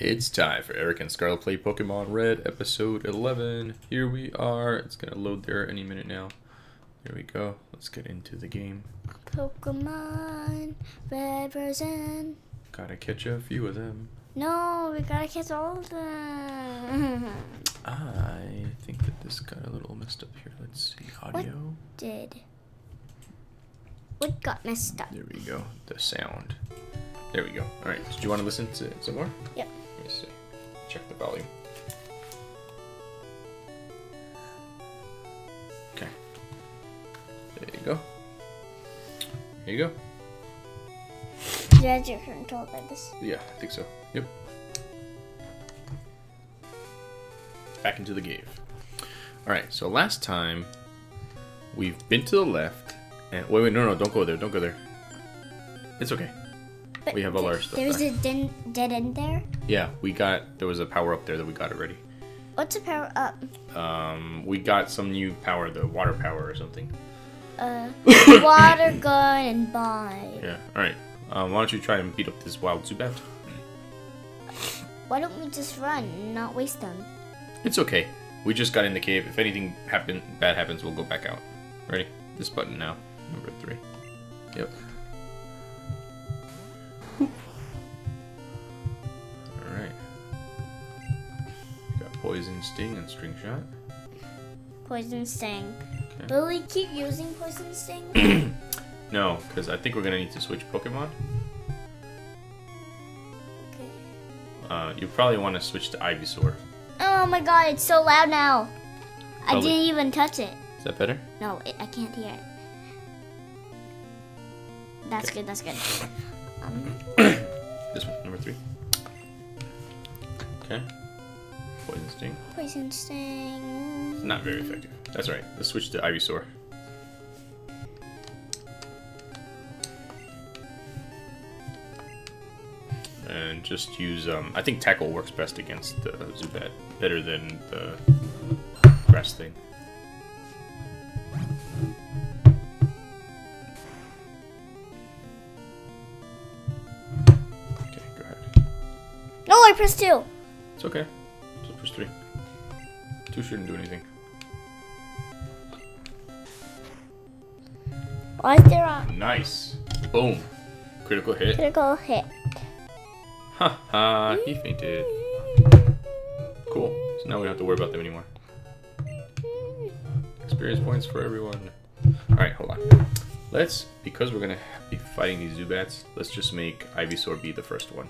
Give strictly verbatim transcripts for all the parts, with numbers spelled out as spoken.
It's time for Eric and Scarlet Play Pokemon Red, episode eleven. Here we are. It's going to load there any minute now. There we go. Let's get into the game. Pokemon represent. Gotta catch a few of them. No, we gotta catch all of them. I think that this got a little messed up here. Let's see. Audio. What did? What got messed up? There we go. The sound. There we go. All right. Did you want to listen to some more? Yep. Let me see. Check the volume. Okay. There you go. There you go. Yeah, you're controlled by this. Yeah, I think so. Yep. Back into the cave. All right. So last time, we've been to the left, and wait, wait, no, no, don't go there, don't go there. It's okay. But we have all our stuff. There was a den, dead end there? Yeah, we got, there was a power up there that we got already. What's a power up? Um, we got some new power, the water power or something. Uh, water gun and bond. Yeah, alright. Um, why don't you try and beat up this wild Zubat? Why don't we just run and not waste them? It's okay. We just got in the cave. If anything happen, bad happens, we'll go back out. Ready? This button now. Number three. Yep. Poison Sting and String Shot. Poison Sting. Okay. Will we keep using Poison Sting? No, because I think we're going to need to switch Pokemon. Okay. Uh, you probably want to switch to Ivysaur. Oh my god, it's so loud now. Probably. I didn't even touch it. Is that better? No, it, I can't hear it. That's okay. Good, that's good. Um. This one, number three. Okay. Poison Sting. Poison Sting. It's not very effective. That's right. Let's switch to Ivysaur. And just use, um, I think Tackle works best against the Zubat. Better than the Grass thing. Okay, go ahead. No, I pressed two! It's okay. Push three. Two shouldn't do anything. Why is there a... Nice. Boom. Critical hit. Critical hit. Ha ha. He fainted. Cool. So now we don't have to worry about them anymore. Experience points for everyone. Alright, hold on. Let's, because we're going to be fighting these Zubats, let's just make Ivysaur be the first one.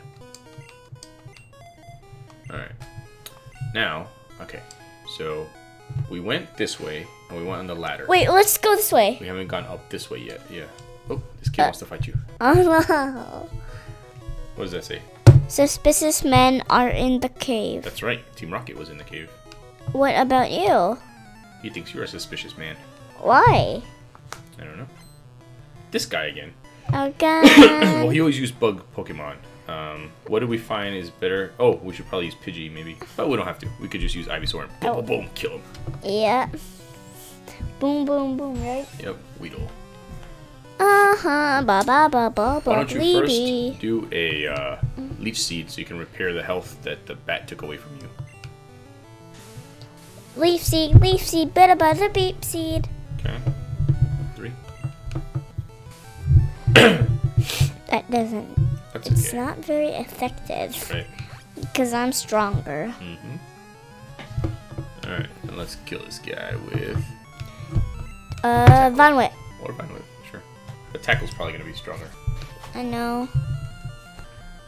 Alright. Now, okay, so we went this way, and we went on the ladder. Wait, let's go this way. We haven't gone up this way yet, yeah. Oh, this kid uh, wants to fight you. Oh, no. What does that say? Suspicious men are in the cave. That's right. Team Rocket was in the cave. What about you? He thinks you're a suspicious man. Why? I don't know. This guy again. Oh, God. Well, he always used bug Pokemon. Um, what do we find is better? Oh, we should probably use Pidgey, maybe. But we don't have to. We could just use Ivysaur and boom, oh. boom, boom, kill him. Yeah. Boom, boom, boom, right? Yep, Weedle. Uh-huh, ba-ba-ba-ba-ba. Why don't you first do a uh, Leech Seed so you can repair the health that the bat took away from you. Leaf Seed, Leaf Seed, bit about the beep seed. Okay. Three. That doesn't... That's it's okay. Not very effective, right? Because I'm stronger. Mm-hmm. All right, and let's kill this guy with uh Von Whip. Or Von Whip, sure. But Tackle's probably gonna be stronger. I know.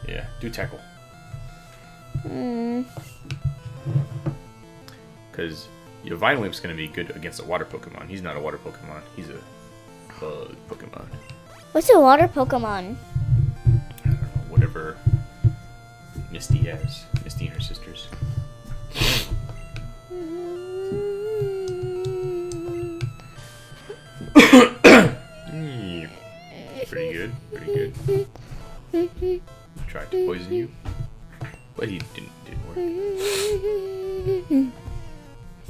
Yeah, do Tackle. Hmm. Because your Vine Whip's gonna be good against a water Pokemon. He's not a water Pokemon. He's a bug Pokemon. What's a water Pokemon? Whatever Misty has. Misty and her sisters. mm. Pretty good. Pretty good. Tried to poison you, but he didn't. Didn't work.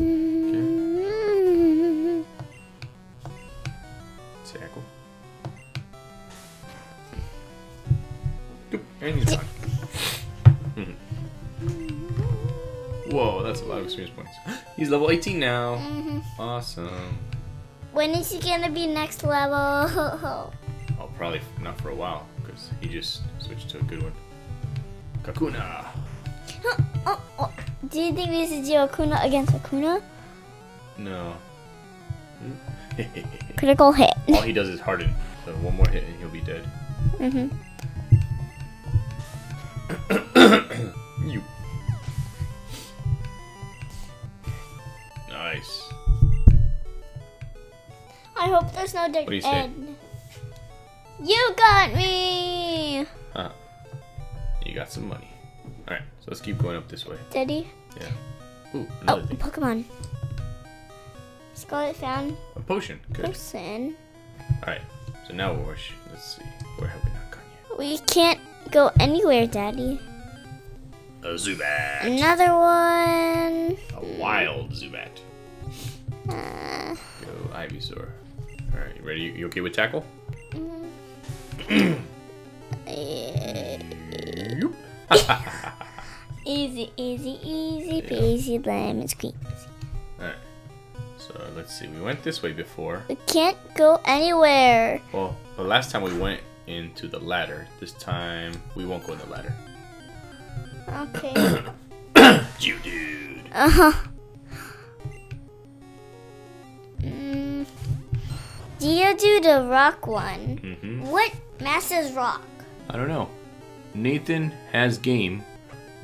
Okay. Tackle. And he's gone. Whoa, that's a lot of experience points. He's level eighteen now. Mm-hmm. Awesome. When is he gonna be next level? Oh, probably not for a while, because he just switched to a good one. Kakuna. Huh, oh, oh. Do you think this is Geokuna against Kakuna? No. Critical hit. All he does is harden. So one more hit and he'll be dead. Mm-hmm. You. Nice. I hope there's no dead end. You got me! Huh. You got some money. Alright, so let's keep going up this way. Daddy? Yeah. Ooh, another oh, thing. Pokemon. Scarlet found a potion. Good. Person. Alright, so now we're let's see. Where have we not gone yet? We can't go anywhere, Daddy. A Zubat. Another one. A wild Zubat. Uh, Go Ivysaur. Alright, you ready? You, you okay with tackle? Mm. Easy, easy, easy, peasy, lemon squeeze. Alright. So let's see. We went this way before. We can't go anywhere. Well, the last time we went into the ladder. This time we won't go in the ladder. Okay. Geodude. Uh huh. Mm. Geodude, the rock one. Mm-hmm. What masses rock? I don't know. Nathan has game.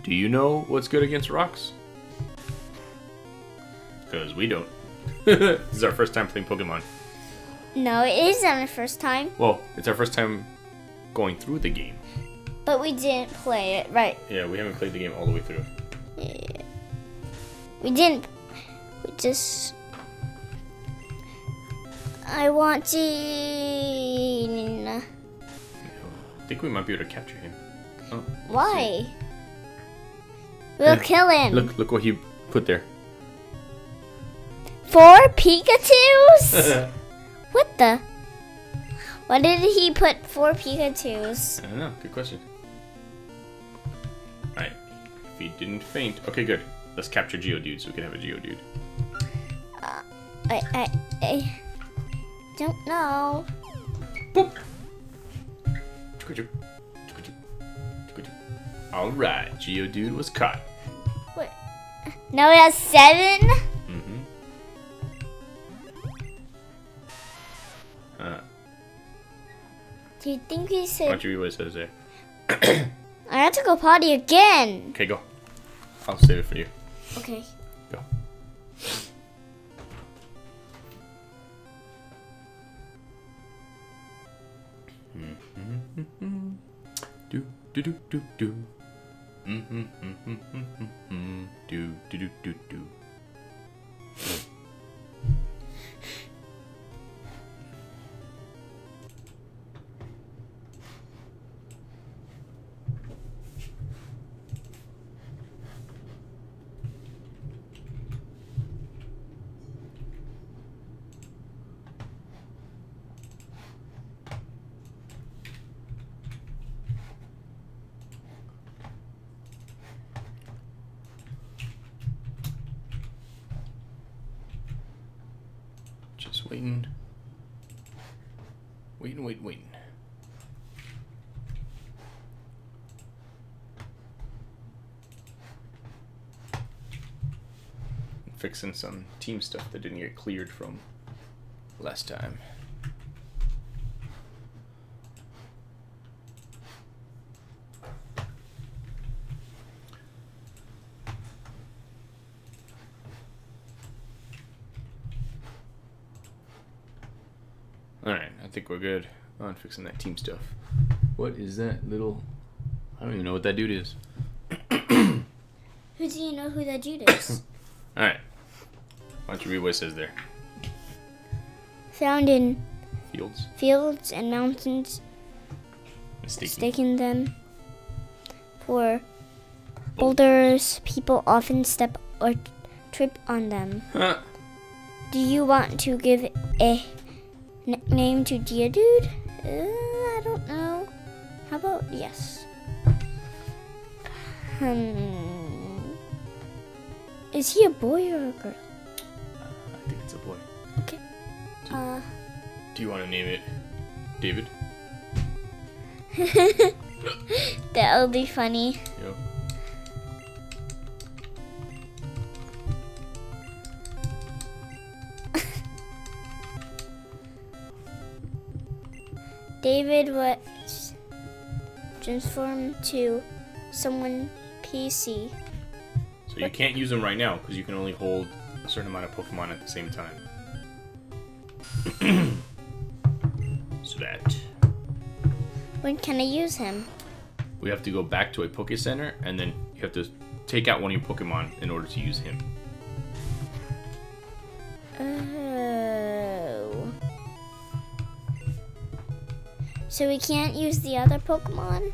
Do you know what's good against rocks? Because we don't. This is our first time playing Pokemon. No, it isn't our first time. Well, it's our first time going through the game. But we didn't play it, right? Yeah, we haven't played the game all the way through. Yeah. We didn't. We just... I want Gene. I think we might be able to capture him. Oh, why? See. We'll kill him. Look, look what he put there. Four Pikachus? What the? Why did he put four Pikachus? I don't know. Good question. Alright. If he didn't faint. Okay, good. Let's capture Geodude so we can have a Geodude. Uh, I, I, I don't know. Boop! Alright, Geodude was caught. What? Now he has seven? Mm-hmm. Uh. Do you think he said... Why don't you read what it says there? I have to go potty again. Okay, go. I'll save it for you. Okay. Go. Mm-hmm. Do, do, do, do, do. Mm-hmm, mm-hmm, mm-hmm, mm-hmm. Do, do, do, do, do. Just waiting, waiting, waiting, waiting. I'm fixing some team stuff that didn't get cleared from last time. I think we're good on fixing that team stuff. What is that little... I don't even know what that dude is. Who do you know who that dude is? Alright. Why don't you read what it says there? Found in... Fields? Fields and mountains. Mistaking, mistaking them for boulders. People often step or trip on them. Huh. Do you want to give a... nickname to Geodude? Uh, I don't know. How about yes? Hmm. Is he a boy or a girl? Uh, I think it's a boy. Okay. Do, uh, do you want to name it David? That'll be funny. Yep. David was transformed to someone P C. So you can't use them right now because you can only hold a certain amount of Pokemon at the same time. Zubat. When can I use him? We have to go back to a Poké Center and then you have to take out one of your Pokemon in order to use him. Oh. So we can't use the other Pokemon?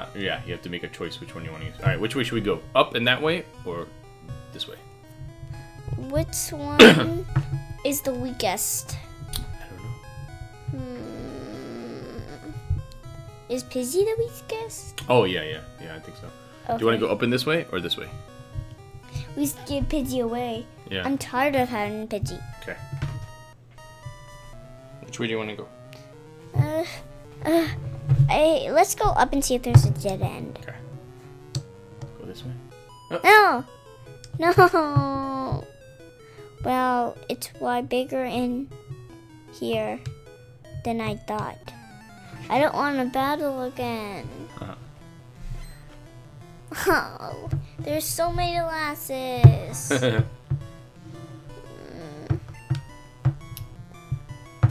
Uh, yeah, you have to make a choice which one you want to use. Alright, which way should we go? Up and that way, or this way? Which one is the weakest? I don't know. Hmm. Is Pidgey the weakest? Oh, yeah, yeah. Yeah, I think so. Okay. Do you want to go up and this way, or this way? We should give Pidgey away. Yeah. I'm tired of having Pidgey. Okay. Which way do you want to go? Uh, uh... I, let's go up and see if there's a dead end. Okay. Go this way. Oh. No! No! Well, it's why bigger in here than I thought. I don't want to battle again. Uh-huh. Oh, there's so many lasses. mm.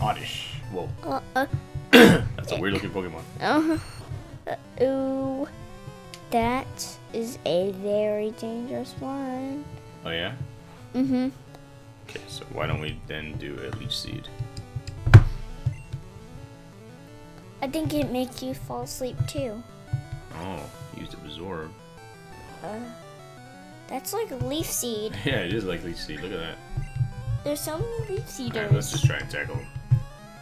Oddish. Whoa. Uh, uh. That's a weird looking Pokemon. Oh, uh, ooh, that is a very dangerous one. Oh yeah? Mm-hmm. Okay, so why don't we then do a leech seed? I think it makes you fall asleep too. Oh, used absorb. Uh, that's like leaf seed. Yeah, it is like leaf seed. Look at that. There's so many leaf seeders. Alright, let's just try and tackle them.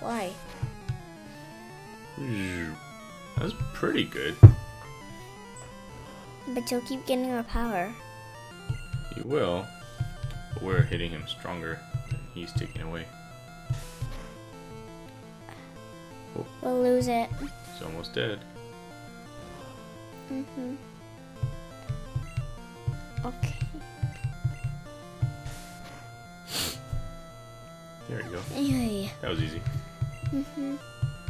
Why? That's pretty good. But you'll keep getting our power. You will. But we're hitting him stronger than he's taking away. Oh. We'll lose it. He's almost dead. Mm-hmm. Okay. There you go. Yay. That was easy. Mm-hmm.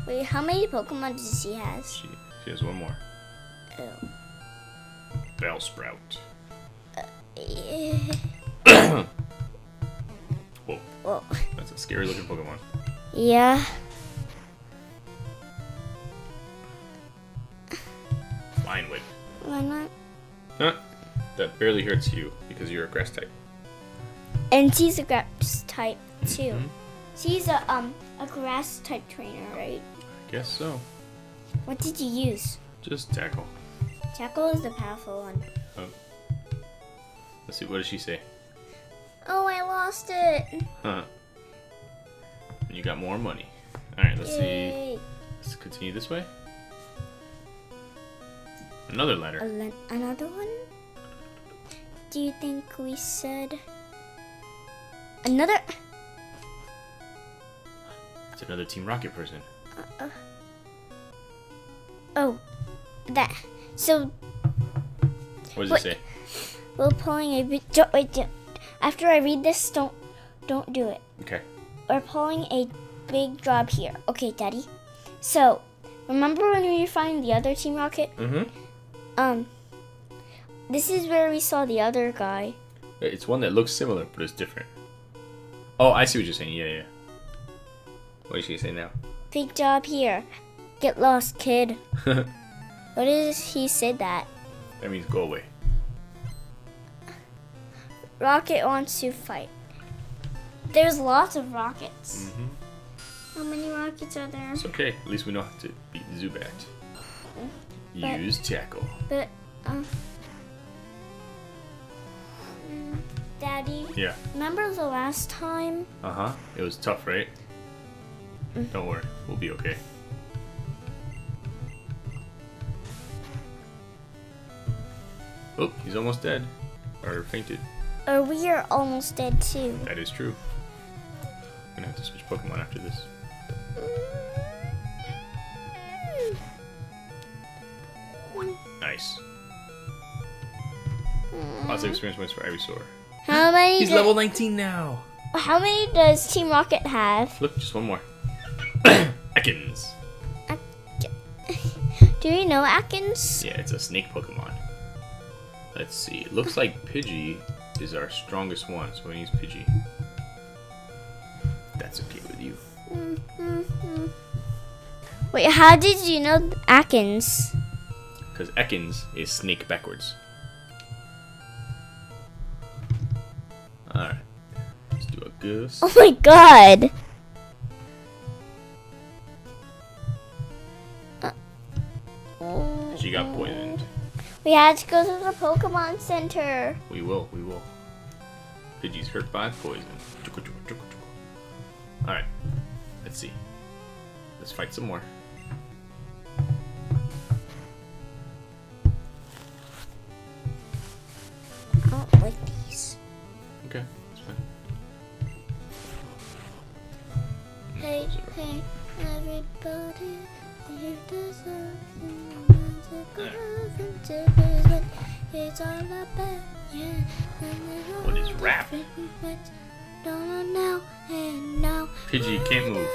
Wait, how many Pokemon does she has? She, she has one more. Oh. Bellsprout. Uh, yeah. Whoa. Whoa. That's a scary looking Pokemon. Yeah. Flying Whip. Why not? Huh? That barely hurts you because you're a grass type. And she's a grass type too. Mm-hmm. She's a um a grass type trainer, right? Guess so. What did you use? Just tackle. Tackle is the powerful one. Oh. Let's see, what does she say? Oh, I lost it. Huh. You got more money. Alright, let's Yay. see. Let's continue this way. Another letter. Another one? Do you think we should... Another... It's another Team Rocket person. Uh, uh. Oh, that. So. What does wait, it say? We're pulling a big. Don't, wait, don't, after I read this, don't, don't do it. Okay. We're pulling a big job here. Okay, Daddy. So, remember when we were finding the other Team Rocket? Mm-hmm. Um. This is where we saw the other guy. It's one that looks similar, but it's different. Oh, I see what you're saying. Yeah, yeah. What is she saying now? Big job here. Get lost, kid. What is he said that? That means go away. Rocket wants to fight. There's lots of rockets. Mm-hmm. How many rockets are there? It's okay. At least we know how to beat Zubat. But, Use tackle. But, um... Daddy? Yeah? Remember the last time? Uh-huh. It was tough, right? Don't worry, we'll be okay. Oh, he's almost dead. are fainted. Or we are almost dead too. That is true. I'm gonna have to switch Pokemon after this. Nice. Positive experience points for Ivysaur. How many? He's level nineteen now. How many does Team Rocket have? Look, just one more. Ekans. Do you know Ekans? Yeah, it's a snake Pokemon. Let's see. It looks like Pidgey is our strongest one, so we use Pidgey. That's okay with you. Mm-hmm. Wait, how did you know Ekans? Because Ekans is snake backwards. Alright. Let's do a goose. Oh my god! She got poisoned. We had to go to the Pokemon Center. We will, we will. Pidgey's hurt by poison. Alright. Let's see. Let's fight some more. I don't like these. Okay, that's fine. Hey, hey, everybody. You deserve it. It's all about you. What is rap? Pidgey can't move.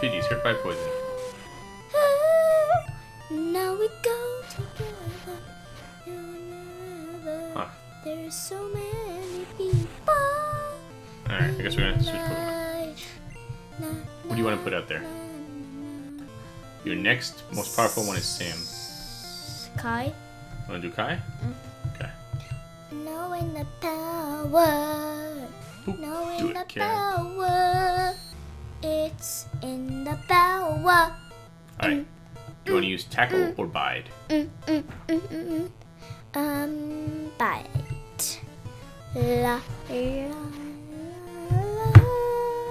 Pidgey's hurt by poison. Now we go together. Huh. There's so many people. Alright, I guess we're gonna switch Pokemon. What do you want to put out there? Your next most powerful one is Sam. Kai. Wanna do Kai? Mm. Okay. Knowing the power. Boop. Knowing do it, the Karen. Power. It's in the power. Alright. Mm. You wanna use tackle mm. or bide? Mm. Mm. Mm. Mm. Mm. Um bite. La la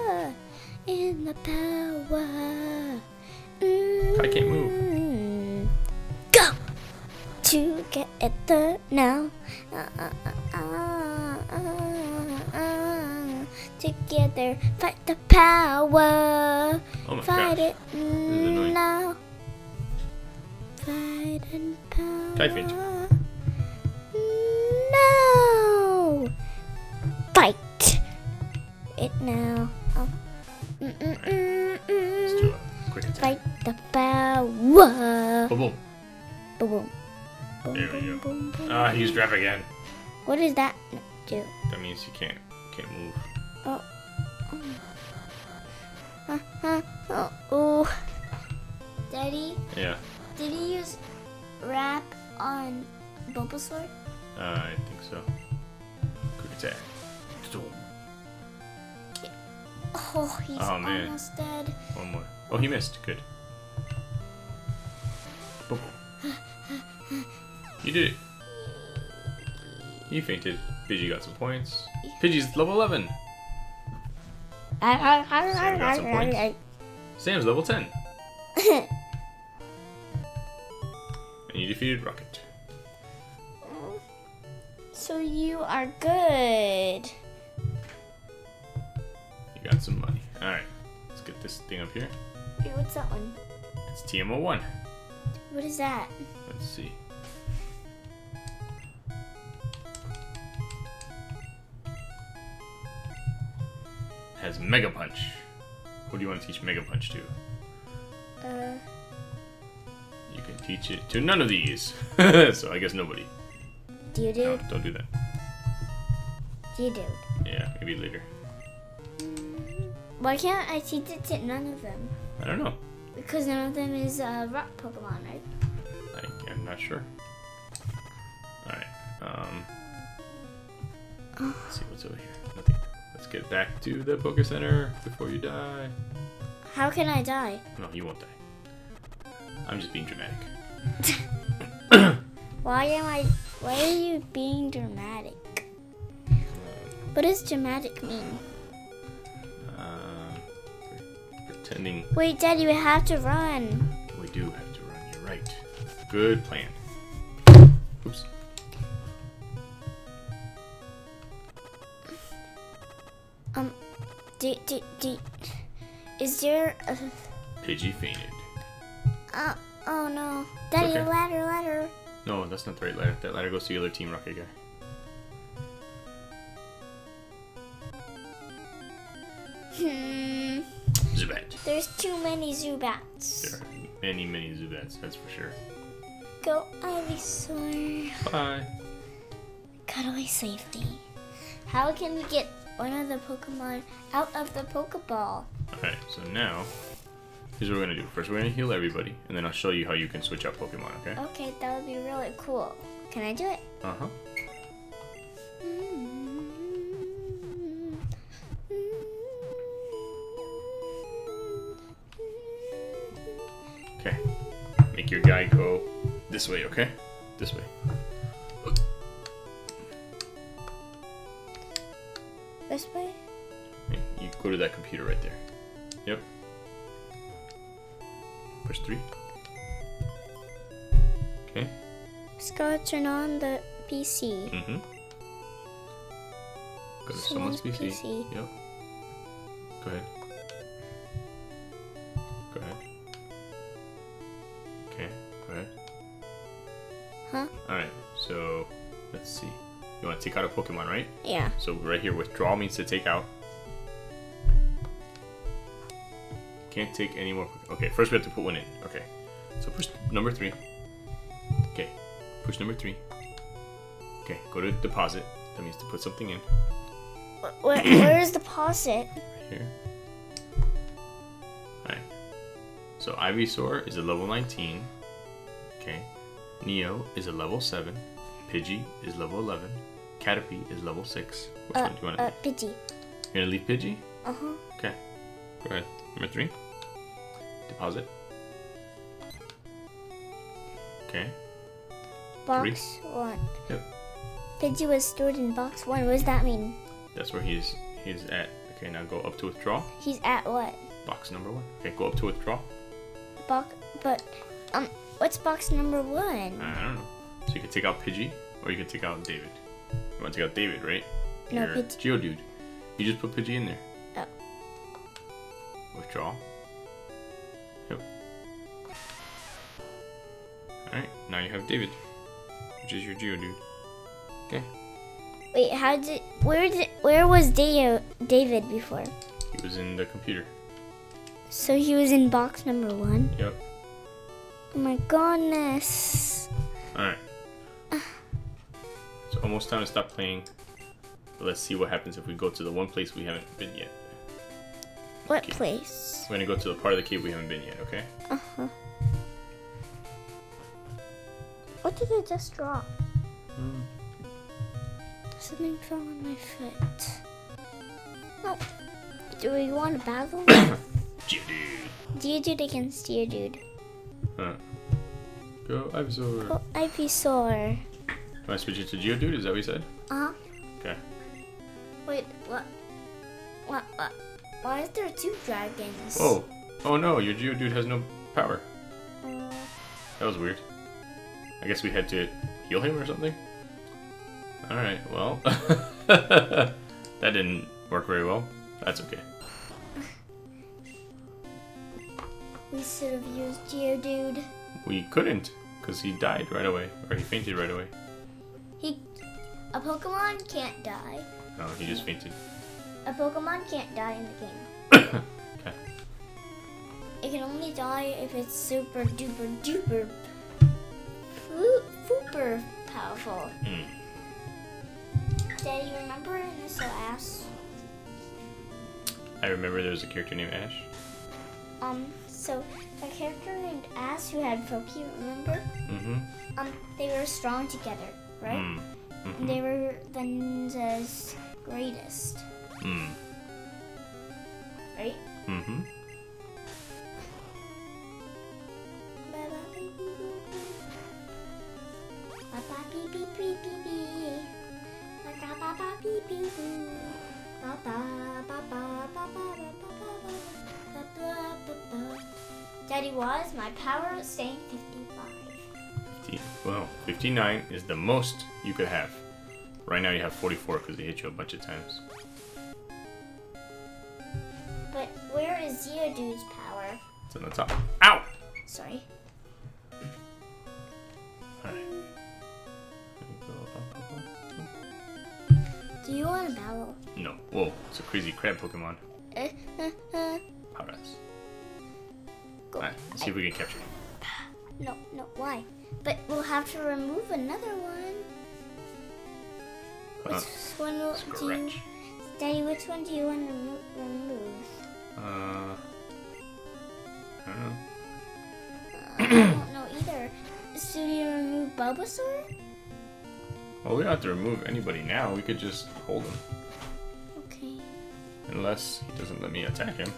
la. In the power. I can't move. Go! To get at the now. Uh, uh, uh, uh, uh, uh. Together, fight the power. Oh my fight gosh. It this is now. Fight and power. Type it. No! Fight it now. Oh. Mm -mm -mm -mm. Let's do it. Fight the power. Boom, boom. Boom, boom. Boom, there we boom, go. Boom, boom, ah, he used rap again. What does that do? That means you can't, you can't move. Oh. Oh. Uh-huh. Oh. Oh. Daddy? Yeah. Did he use rap on Bulbasaur? Uh, I think so. Quick attack. Oh, he's oh, man. Almost dead. One more. Oh, he missed. Good. Boom. You did it. You fainted. Pidgey got some points. Pidgey's level eleven. Sam got some points. Sam's level ten. And you defeated Rocket. So you are good. You got some money. All right. Let's get this thing up here. Wait, what's that one? It's T M zero one. What is that? Let's see. It has Mega Punch. What do you want to teach Mega Punch to? Uh. You can teach it to none of these. So I guess nobody. Geodude? No, don't do that. Geodude. Yeah, maybe later. Why can't I teach it to none of them? I don't know. Because none of them is uh, rock Pokemon, right? I, I'm not sure. Alright. Um, let's see what's over here. Nothing. Let's get back to the Poké Center before you die. How can I die? No, you won't die. I'm just being dramatic. Why am I... Why are you being dramatic? What does dramatic mean? Tending. Wait, Daddy, we have to run. We do have to run, you're right. Good plan. Oops. Do, do, do, is there a... Pidgey fainted. Uh, oh no. Daddy, okay. ladder, ladder. No, that's not the right ladder. That ladder goes to the other Team Rocket guy. Hmm. Zubat. There's too many Zubats. There are many, many Zubats, that's for sure. Go, Ivysaur. Bye. Cutaway safety. How can we get one of the Pokemon out of the Pokeball? Alright, so now, here's what we're going to do. First, we're going to heal everybody, and then I'll show you how you can switch out Pokemon, okay? Okay, that would be really cool. Can I do it? Uh-huh. Okay. Make your guy go this way, okay? This way. This way? You go to that computer right there. Yep. Push three. Okay. Just gotta turn on the P C. Mm-hmm. Go to someone's, someone's P C. P C. Yep. Go ahead. Go ahead. Okay. Go ahead. Huh? Alright, so let's see. You want to take out a Pokemon, right? Yeah. So right here, withdraw means to take out. Can't take any more. Okay, first we have to put one in. Okay. So push number three. Okay. Push number three. Okay, go to deposit. That means to put something in. Where, where is deposit? Right here. Alright. So Ivysaur is a level nineteen. Okay. Neo is a level seven. Pidgey is level eleven. Caterpie is level six. Which uh, one do you want to uh, leave? Pidgey. You're going to leave Pidgey? Uh-huh. Okay. Go ahead. Number three. Deposit. Okay. Box three. one. Yep. Pidgey was stored in box one. What does that mean? That's where he's he's at. Okay, now go up to withdraw. He's at what? Box number one. Okay, go up to withdraw. Box, but, um, what's box number one? I don't know. So you can take out Pidgey, or you can take out David. You want to take out David, right? No, You're Pidgey. Geodude. You just put Pidgey in there. Oh. Withdraw. Yep. Alright, now you have David, which is your Geodude. Okay. Wait, how did... Where did, where was Deo, David before? He was in the computer. So he was in box number one? Yep. Oh my goodness. Alright. It's almost time to stop playing. But let's see what happens if we go to the one place we haven't been yet. What okay. place? We're gonna go to the part of the cave we haven't been yet, okay? Uh huh. What did I just drop? Mm. Something fell on my foot. Oh. Do we want to battle? Geodude. Geodude against Geodude. Huh. Go Ivysaur. Go Ivysaur. Do I switch it to Geodude? Is that what you said? Uh huh. Okay. Wait, what? What? What? Why is there two dragons? Oh, oh no! Your Geodude has no power. Uh, that was weird. I guess we had to heal him or something. All right. Well, that didn't work very well. That's okay. We should have used Geodude. We couldn't, cause he died right away, or he fainted right away. He, a Pokemon can't die. No, he just fainted. A Pokemon can't die in the game. Okay. It can only die if it's super duper duper super powerful. Mm. Daddy, you remember in this last? I remember there was a character named Ash. Um, so a character named Ash who had Poké, remember? Mm-hmm. Um, they were strong together, right? Mm. Mm-hmm. They were the ninja's greatest. Mm. Right? Mm-hmm. Daddy, was my power saying fifty-five? Well, fifty-nine is the most you could have. Right now you have forty-four because they hit you a bunch of times. Geodude's power. It's in the top. Ow! Sorry. Alright. Do you want a battle? No. Whoa, it's a crazy crab Pokemon. Power ups. Alright, let's see if we can capture it. No, no, why? But we'll have to remove another one. Which one will do you, Daddy, which one do you want to remo remove? Uh, I don't know. Uh, I don't know either. So do you remove Bulbasaur? Well, we don't have to remove anybody now. We could just hold him. Okay. Unless he doesn't let me attack him.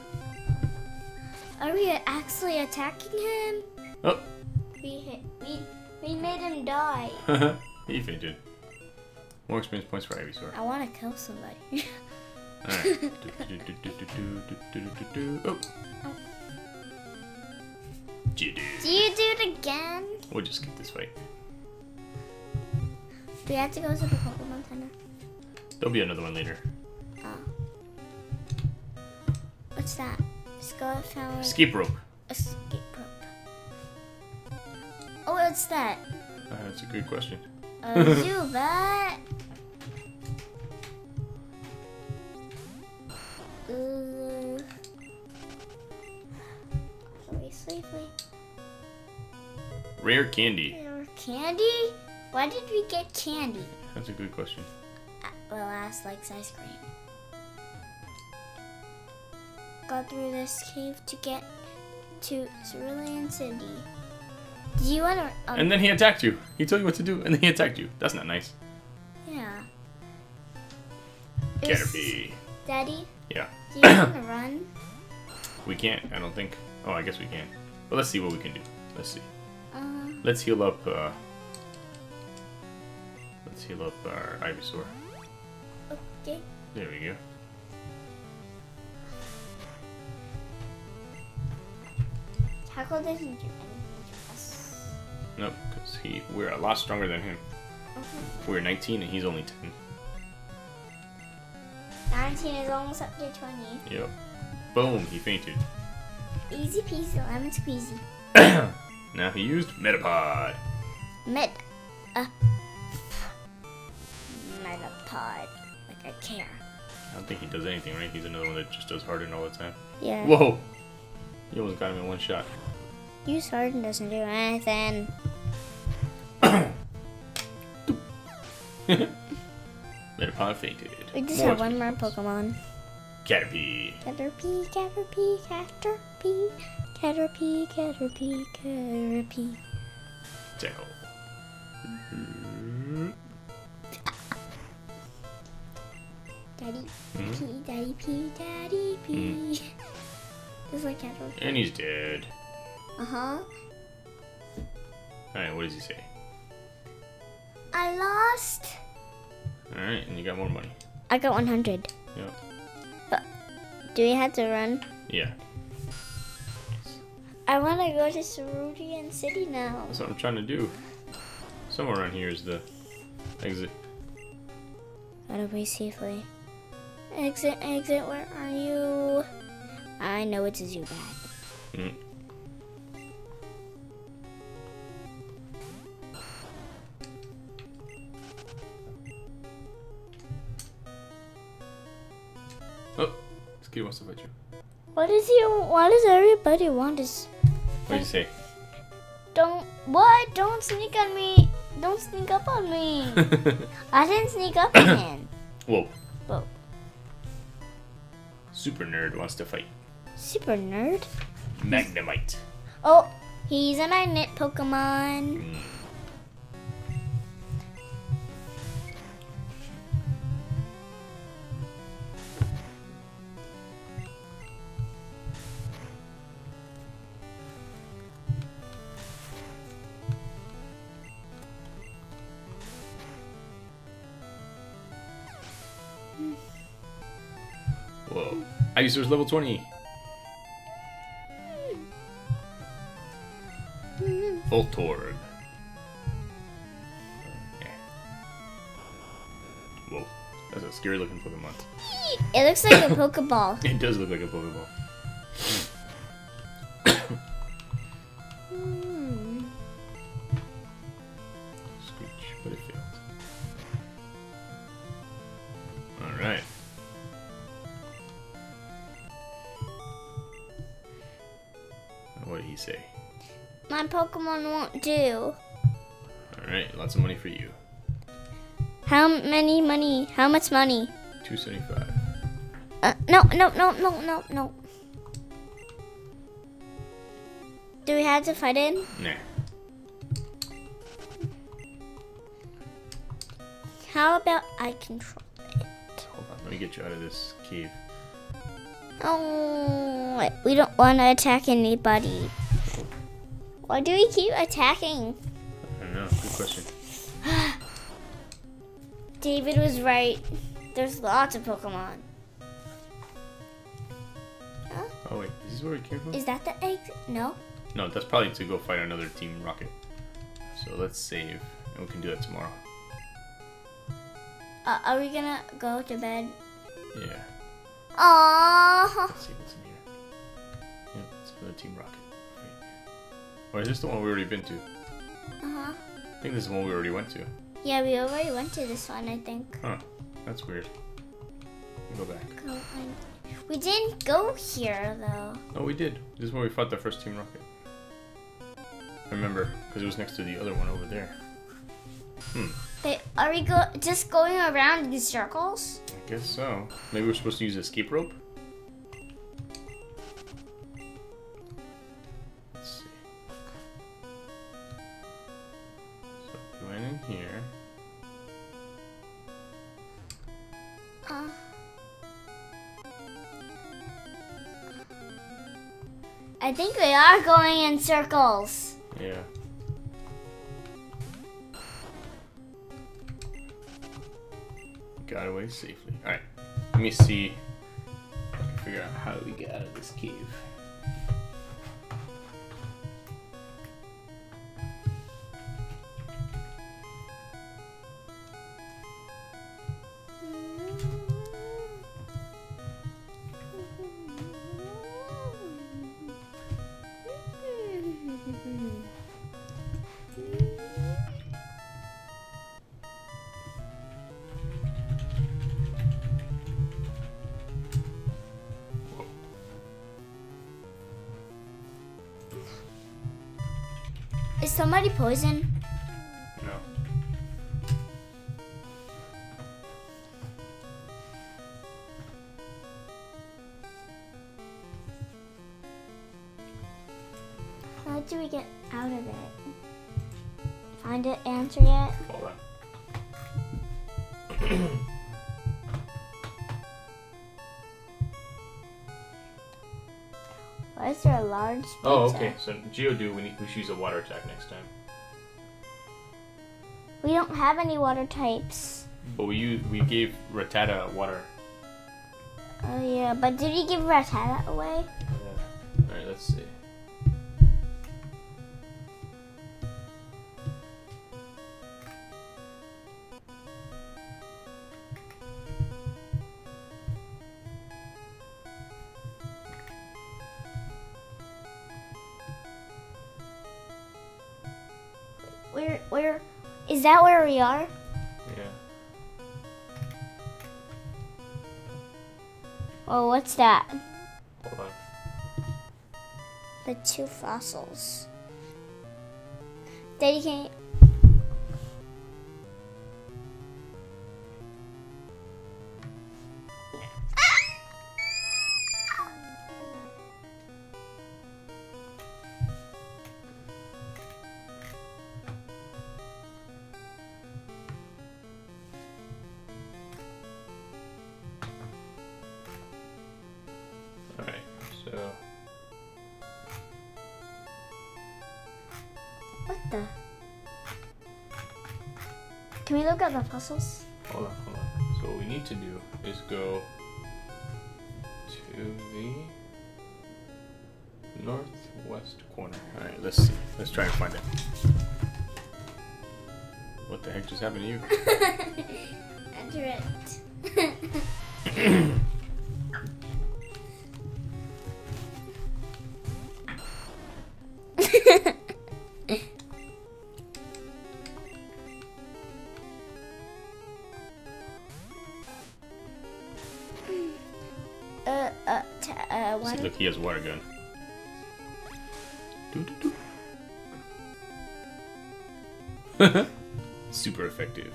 Are we actually attacking him? Oh. We hit, we we made him die. He fainted. More experience points for Ivysaur. I want to kill somebody. Alright. Oh. Oh. Geodude. Geodude again? We'll just skip this fight. We have to go to the Pokemon Center. There'll be another one later. Oh. What's that? Scarlet Flower. Escape rope. Escape rope. Oh, what's that? Uh, that's a good question. Uh, Zubat. Ooh. Sleepy, sleepy. Rare candy. Rare candy? Why did we get candy? That's a good question. Uh, well, Ash likes ice cream. Go through this cave to get to Cerulean City. Do you want to? Um, and then he attacked you. He told you what to do, and then he attacked you. That's not nice. Yeah. Caterpie. Daddy. Yeah. Do you want to run? We can't. I don't think. Oh, I guess we can. But let's see what we can do. Let's see. Um, let's heal up. Uh, Let's heal up our Ivysaur. Okay. There we go. Tackle doesn't do anything to us. Nope, because he we're a lot stronger than him. Okay. We're nineteen and he's only ten. nineteen is almost up to twenty. Yep. Boom, he fainted. Easy peasy, lemon squeezy. Now he used Metapod. Met. Uh. Metapod. Like, I care. I don't think he does anything, right? He's another one that just does harden all the time. Yeah. Whoa! You almost got him in one shot. Use harden doesn't do anything. Metapod fainted. We just have one more Pokemon. Caterpie. Caterpie, Caterpie, Caterpie, Caterpie, Caterpie, Caterpie. Tackle. Daddy, mm-hmm. pee, daddy, pee, daddy, pee. Mm-hmm. Just like Caterpie. And he's dead. Uh huh. Alright, what does he say? I lost. Alright, and you got more money. I got one hundred. Yep. But do we have to run? Yeah. I want to go to Cerulean City now. That's what I'm trying to do. Somewhere around here is the exit. Gotta be safely. Exit, exit, where are you? I know it's a Zubat. Mm. Oh, this kid wants to fight you. What does he? Why does everybody want this? What do you say? Don't what? Don't sneak on me! Don't sneak up on me! I didn't sneak up on him. Whoa. Whoa. Super nerd wants to fight. Super nerd? Magnemite. Oh, he's a magnet Pokemon. Mm. Whoa. Ivysaur's level twenty. Voltorb. Yeah. Whoa. That's a scary looking Pokemon. It looks like a Pokeball. It does look like a Pokeball. but it failed. Alright. What did he say? My Pokemon won't do. Alright, lots of money for you. How many money? How much money? two seventy-five. Uh, no, no, no, no, no, no. Do we have to fight in? Nah. How about I control it? Hold on, let me get you out of this cave. Oh, we don't want to attack anybody. Why do we keep attacking? I don't know, good question. David was right. There's lots of Pokemon. Huh? Oh wait, is this where we came from? Is that the exit? No. No, that's probably to go fight another Team Rocket. So let's save, and we can do that tomorrow. Uh, are we gonna go to bed? Yeah. Aww. Let's see what's in here. Yeah, it's another Team Rocket. Or is this the one we already been to? Uh-huh. I think this is the one we already went to. Yeah, we already went to this one, I think. Huh. That's weird. We'll go back. Go on. We didn't go here, though. No, we did. This is where we fought the first Team Rocket. I remember, because it was next to the other one over there. Hmm. But are we go just going around in circles? I guess so. Maybe we're supposed to use escape rope? Here. Uh. I think we are going in circles. Yeah. Got away safely. Alright, let me see if I can figure out how we get out of this cave. Is somebody poisoned? No. How do we get out of it? Find an answer yet? Hold on. Why is there a large pizza? Oh, okay. So Geodude, we need we should use a water attack next time. We don't have any water types. But we use, we gave Rattata water. Oh yeah, but did we give Rattata away? Yeah. Alright, let's see. Where, where, is that where we are? Yeah. Oh, what's that? Hold on. The two fossils. Daddy can't. What the? Can we look at the puzzles? Hold on, hold on. So what we need to do is go to the northwest corner. Alright, let's see. Let's try and find it. What the heck just happened to you? Enter it. uh, one. See, look, he has water gun. Do, do, do. Super effective.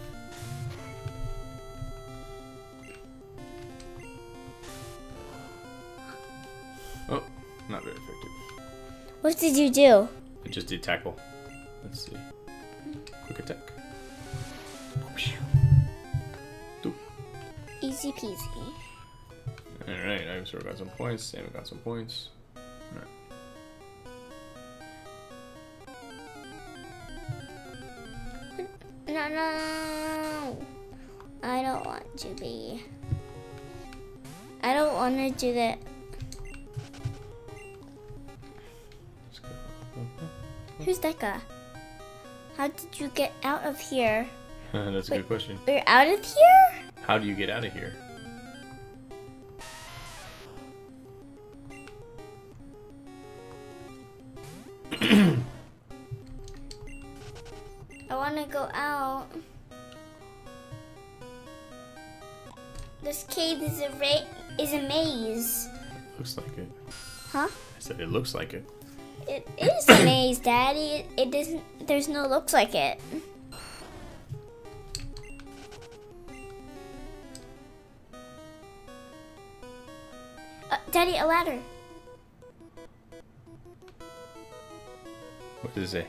Oh, not very effective. What did you do? I just did tackle. Let's see. Quick attack. Easy peasy. Alright, I've sort of got some points. Sam got some points. Alright. No, no. I don't want to be. I don't want to do that. Who's that guy? How did you get out of here? That's a Wait, good question. We're out of here? How do you get out of here? I want to go out. This cave is a ra is a maze. Looks like it. Huh? I said it looks like it. It is a maze, Daddy. It doesn't. There's no looks like it. Uh, Daddy, a ladder. What does it say?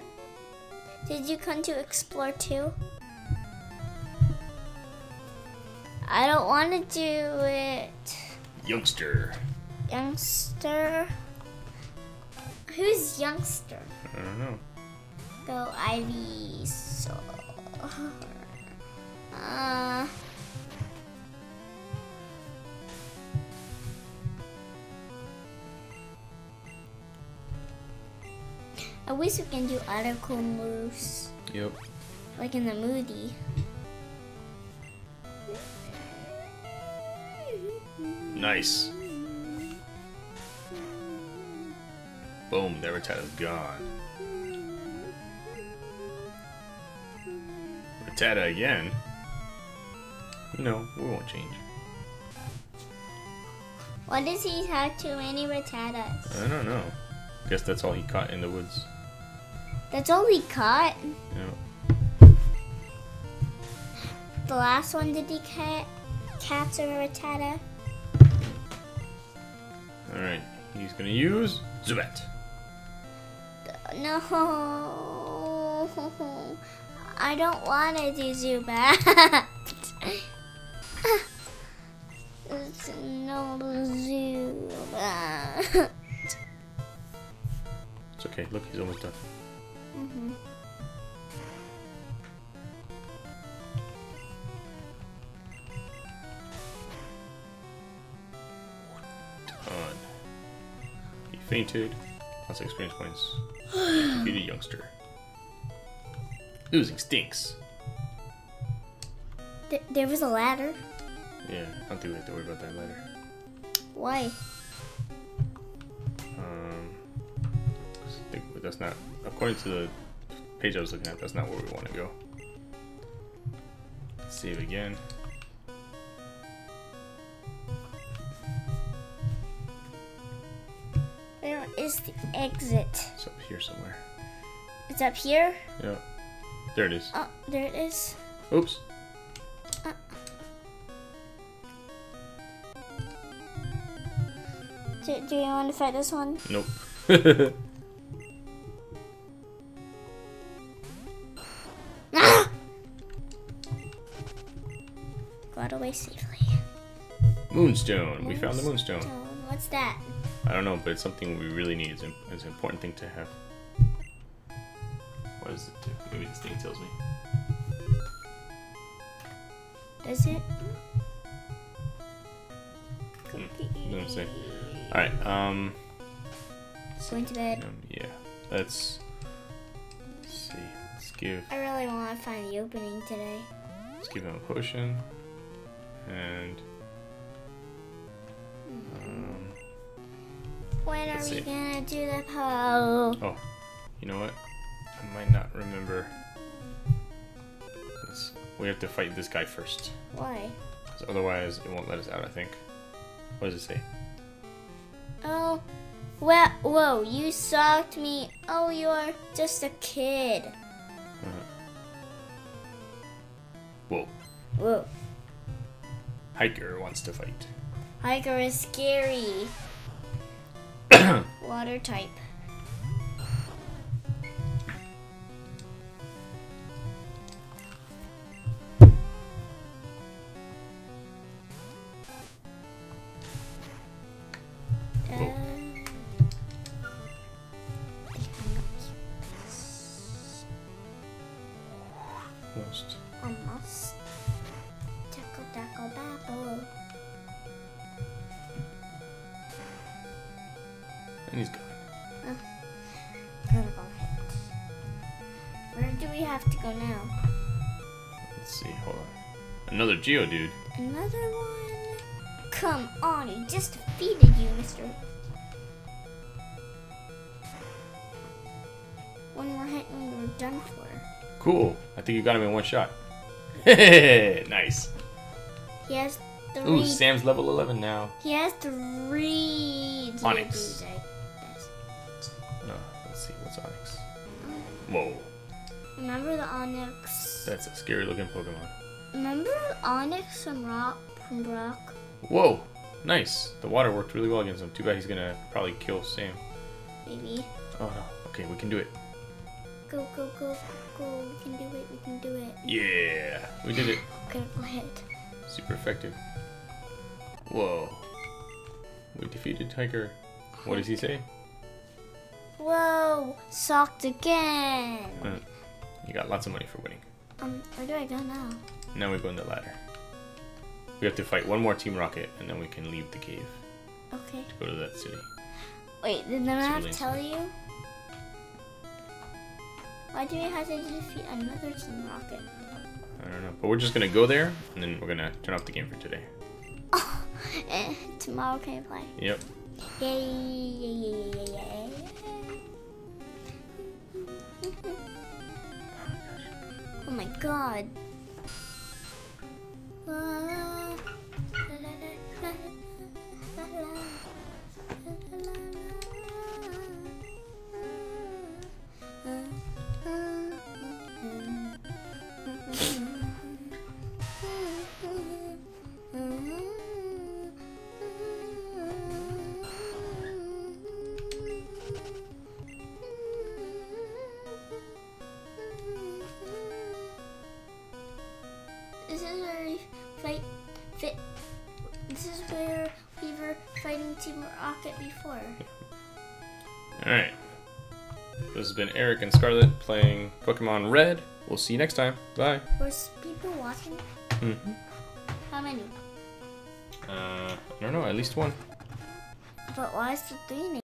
Did you come to explore too? I don't want to do it. Youngster. Youngster. Who's youngster? I don't know. Go Ivysaur. Uh, I wish we can do other cool moves. Yep. Like in the movie. Nice. Boom, the Rattata's gone. Rattata again? No, we won't change. Why does he have too many Rattatas? I don't know. Guess that's all he caught in the woods. That's all he caught? Yeah. The last one did he cat? Cats or Rattata? Alright, he's gonna use Zubat. No, I don't want to do Zubat. It's no Zubat. It's okay. Look, he's almost done. Mm-hmm. Done. He fainted. Plus experience points. Defeated youngster. Losing stinks. Th there was a ladder. Yeah, I don't think we have to worry about that ladder. Why? Um, I think that's not, according to the page I was looking at, that's not where we want to go. Let's save again. Where is the exit? It's up here somewhere. It's up here? Yeah. There it is. Oh, there it is. Oops. Uh. Do, do you want to fight this one? Nope. Ah! Got away safely. Moonstone. Moonstone. We found the Moonstone. What's that? I don't know, but it's something we really need. It's, it's an important thing to have. What does it do? Maybe this thing tells me. Does it? Hmm. Let's see. All right. Um. Going to bed. Um, yeah. Let's, let's see. Let's give. I really want to find the opening today. Let's give him a potion. And. Um. When are we gonna do the poll? Oh, you know what? I might not remember. Let's, we have to fight this guy first. Why? Because otherwise it won't let us out, I think. What does it say? Oh, well, whoa, you socked me. Oh, you're just a kid. Whoa. Whoa. Hiker wants to fight. Hiker is scary. Water type. And he's gone. Oh. Gotta go. Where do we have to go now? Let's see, hold on. Another Geodude. Another one? Come on, he just defeated you, mister. One more hit and we're done for. Cool. I think you got him in one shot. Nice. He has three. Ooh, Sam's level eleven now. He has three Geodudes. Onix. Onix. Whoa. Remember the Onix? That's a scary looking Pokemon. Remember Onix from Rock from Brock? Whoa! Nice. The water worked really well against him. Too bad he's gonna probably kill Sam. Maybe. Oh no. Okay, we can do it. Go, go, go, go. We can do it, we can do it. Yeah. We did it. Critical hit. Super effective. Whoa. We defeated Tiger. What does he say? Whoa! Socked again! Mm. You got lots of money for winning. Um, where do I go now? Now we go in the ladder. We have to fight one more Team Rocket, and then we can leave the cave. Okay. To go to that city. Wait, then I have to tell you? Why do we have to defeat another Team Rocket? I don't know, but we're just gonna go there, and then we're gonna turn off the game for today. Oh, eh, tomorrow can you play? Yep. Yay! Yay! Yay! Yay! Yay! Oh my god. This is where we fight fit. This is where we were fighting Team Rocket before. All right. This has been Eric and Scarlet playing Pokemon Red. We'll see you next time. Bye. Were people watching? Mm-hmm. How many? Uh, I don't know. At least one. But why is the three names?